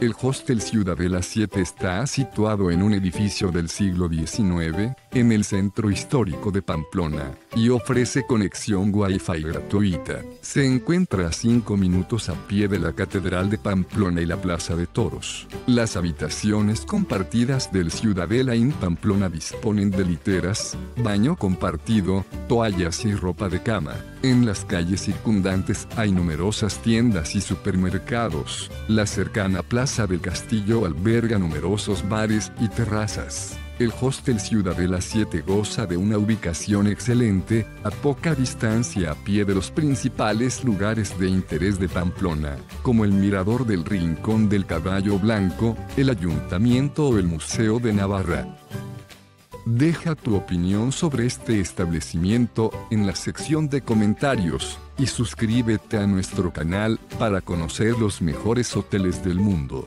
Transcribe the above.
El Hostel Ciudadela 7 está situado en un edificio del siglo XIX, en el centro histórico de Pamplona, y ofrece conexión Wi-Fi gratuita. Se encuentra a 5 minutos a pie de la Catedral de Pamplona y la Plaza de Toros. Las habitaciones compartidas del Ciudadela Inn Pamplona disponen de literas, baño compartido, toallas y ropa de cama. En las calles circundantes hay numerosas tiendas y supermercados. La cercana Plaza del Castillo alberga numerosos bares y terrazas. El Hostel Ciudadela 7 goza de una ubicación excelente, a poca distancia a pie de los principales lugares de interés de Pamplona, como el Mirador del Rincón del Caballo Blanco, el Ayuntamiento o el Museo de Navarra. Deja tu opinión sobre este establecimiento en la sección de comentarios y suscríbete a nuestro canal para conocer los mejores hoteles del mundo.